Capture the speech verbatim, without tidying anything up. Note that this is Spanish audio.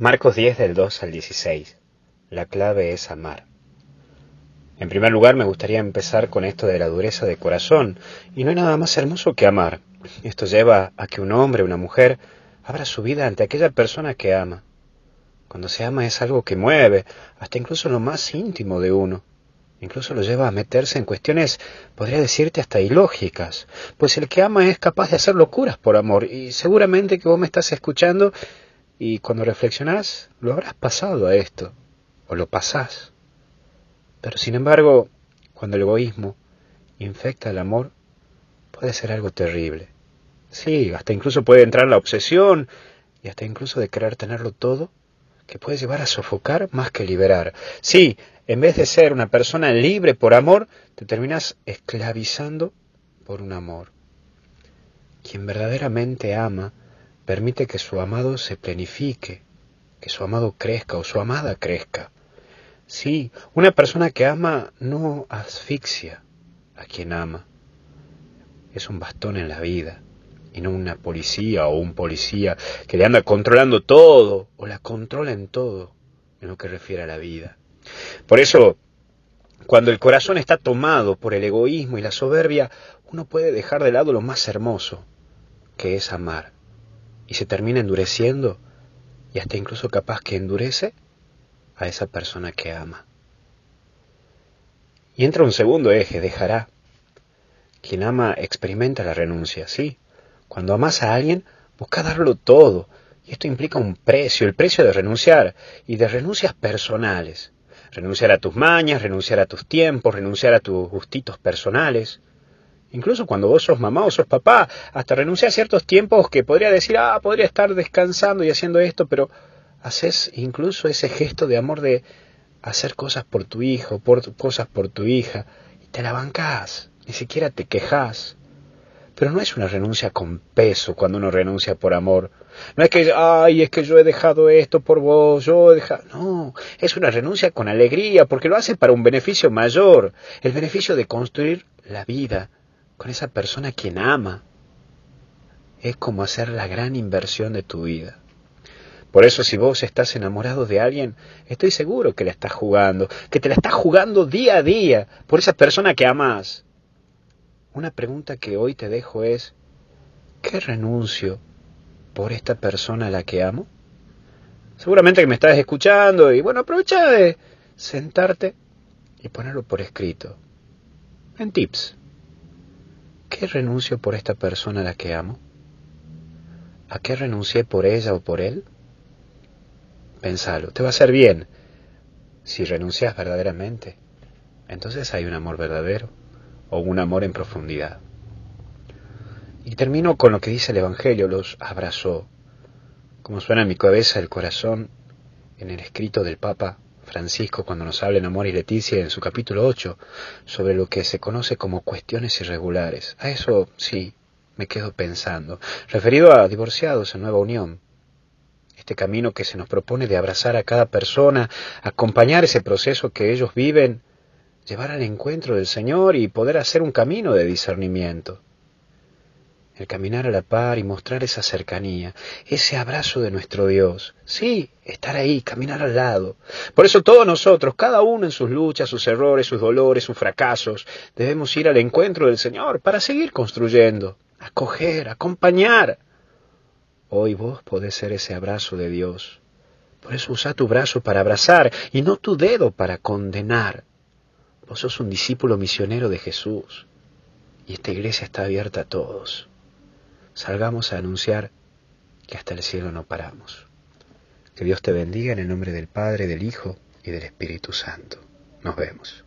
Marcos diez del dos al dieciséis. La clave es amar. En primer lugar, me gustaría empezar con esto de la dureza de corazón, y no hay nada más hermoso que amar. Esto lleva a que un hombre o una mujer abra su vida ante aquella persona que ama. Cuando se ama es algo que mueve, hasta incluso lo más íntimo de uno. Incluso lo lleva a meterse en cuestiones, podría decirte, hasta ilógicas, pues el que ama es capaz de hacer locuras por amor, y seguramente que vos me estás escuchando y cuando reflexionás lo habrás pasado a esto, o lo pasás. Pero sin embargo, cuando el egoísmo infecta el amor, puede ser algo terrible. Sí, hasta incluso puede entrar la obsesión, y hasta incluso de querer tenerlo todo, que puede llevar a sofocar más que liberar. Sí, en vez de ser una persona libre por amor, te terminas esclavizando por un amor. Quien verdaderamente ama, permite que su amado se plenifique, que su amado crezca o su amada crezca. Sí, una persona que ama no asfixia a quien ama. Es un bastón en la vida, y no una policía o un policía que le anda controlando todo, o la controla en todo, en lo que refiere a la vida. Por eso, cuando el corazón está tomado por el egoísmo y la soberbia, uno puede dejar de lado lo más hermoso, que es amar, y se termina endureciendo, y hasta incluso capaz que endurece a esa persona que ama. Y entra un segundo eje, dejará. Quien ama experimenta la renuncia, sí. Cuando amas a alguien, busca darlo todo, y esto implica un precio, el precio de renunciar, y de renuncias personales. Renunciar a tus mañas, renunciar a tus tiempos, renunciar a tus gustitos personales. Incluso cuando vos sos mamá o sos papá, hasta renunciar a ciertos tiempos que podría decir, ah, podría estar descansando y haciendo esto, pero haces incluso ese gesto de amor de hacer cosas por tu hijo, por tu, cosas por tu hija, y te la bancás, ni siquiera te quejas. Pero no es una renuncia con peso cuando uno renuncia por amor. No es que, ay, es que yo he dejado esto por vos, yo he dejado... No, es una renuncia con alegría, porque lo hace para un beneficio mayor, el beneficio de construir la vida con esa persona a quien ama. Es como hacer la gran inversión de tu vida. Por eso, si vos estás enamorado de alguien, estoy seguro que la estás jugando, que te la estás jugando día a día por esa persona que amás. Una pregunta que hoy te dejo es, ¿qué renuncio por esta persona a la que amo? Seguramente que me estás escuchando y bueno, aprovecha de sentarte y ponerlo por escrito. En tips, ¿qué renuncio por esta persona a la que amo? ¿A qué renuncié por ella o por él? Pensalo, te va a hacer bien. Si renuncias verdaderamente, entonces hay un amor verdadero o un amor en profundidad. Y termino con lo que dice el Evangelio, los abrazó. Como suena en mi cabeza el corazón en el escrito del Papa Francisco cuando nos habla en Amoris Laetitia en su capítulo ocho sobre lo que se conoce como cuestiones irregulares. A eso sí me quedo pensando, referido a divorciados en nueva unión. Este camino que se nos propone de abrazar a cada persona, acompañar ese proceso que ellos viven, llevar al encuentro del Señor y poder hacer un camino de discernimiento. El caminar a la par y mostrar esa cercanía, ese abrazo de nuestro Dios. Sí, estar ahí, caminar al lado. Por eso todos nosotros, cada uno en sus luchas, sus errores, sus dolores, sus fracasos, debemos ir al encuentro del Señor para seguir construyendo, acoger, acompañar. Hoy vos podés ser ese abrazo de Dios. Por eso usa tu brazo para abrazar y no tu dedo para condenar. Vos sos un discípulo misionero de Jesús y esta iglesia está abierta a todos. Salgamos a anunciar que hasta el cielo no paramos. Que Dios te bendiga en el nombre del Padre, del Hijo y del Espíritu Santo. Nos vemos.